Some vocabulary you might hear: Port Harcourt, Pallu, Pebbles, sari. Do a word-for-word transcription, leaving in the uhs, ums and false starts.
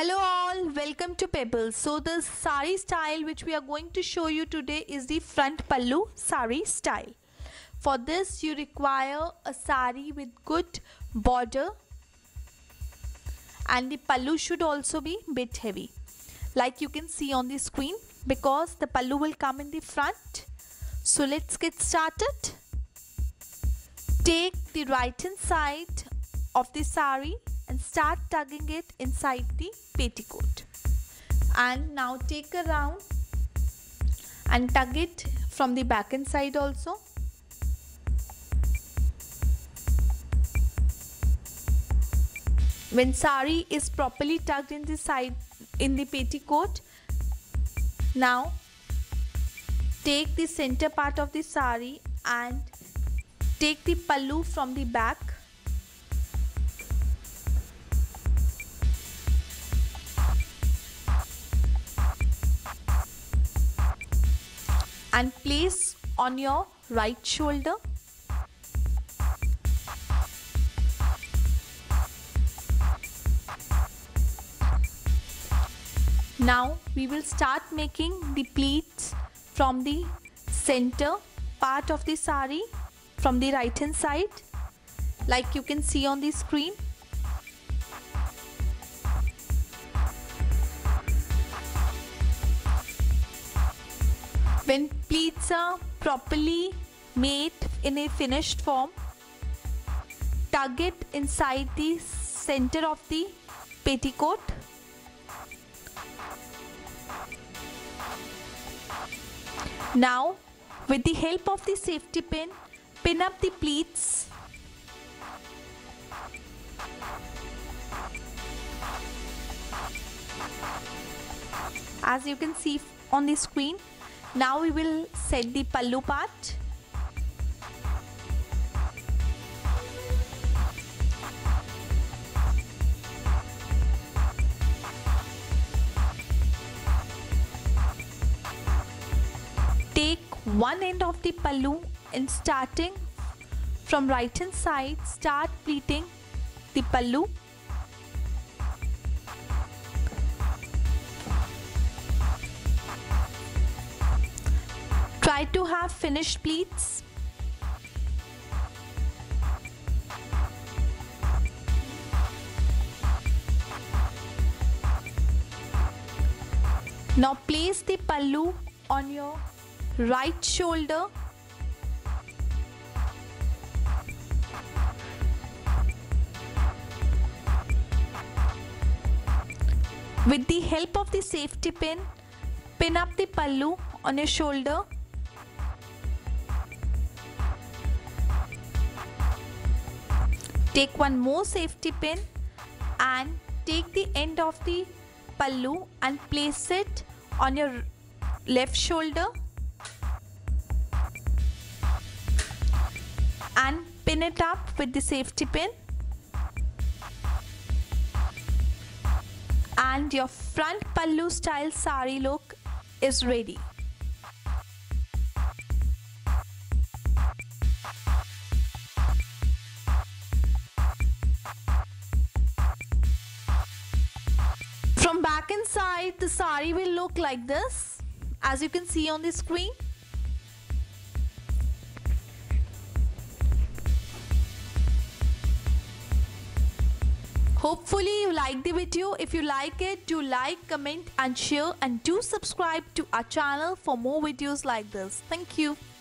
Hello all, welcome to Pebbles. So the sari style which we are going to show you today is the front pallu sari style. For this you require a sari with good border and the pallu should also be bit heavy, like you can see on the screen, because the pallu will come in the front. So let's get started. Take the right hand side of the sari and start tugging it inside the petticoat, and now take a round and tug it from the back hand side also. When sari is properly tugged in the side in the petticoat, now take the center part of the sari and take the pallu from the back. And place on your right shoulder. Now we will start making the pleats from the center part of the sari from the right hand side, like you can see on the screen. When pleats are properly made in a finished form, tug it inside the center of the petticoat. Now, with the help of the safety pin, pin up the pleats. As you can see on the screen. Now we will set the pallu part. Take one end of the pallu and starting from right hand side, start pleating the pallu. Try to have finished pleats. Now place the pallu on your right shoulder. With the help of the safety pin, pin up the pallu on your shoulder. Take one more safety pin and take the end of the pallu and place it on your left shoulder and pin it up with the safety pin, and your front pallu style sari look is ready. From back and side, the sari will look like this, as you can see on the screen. Hopefully you like the video. If you like it, do like, comment and share, and do subscribe to our channel for more videos like this. Thank you.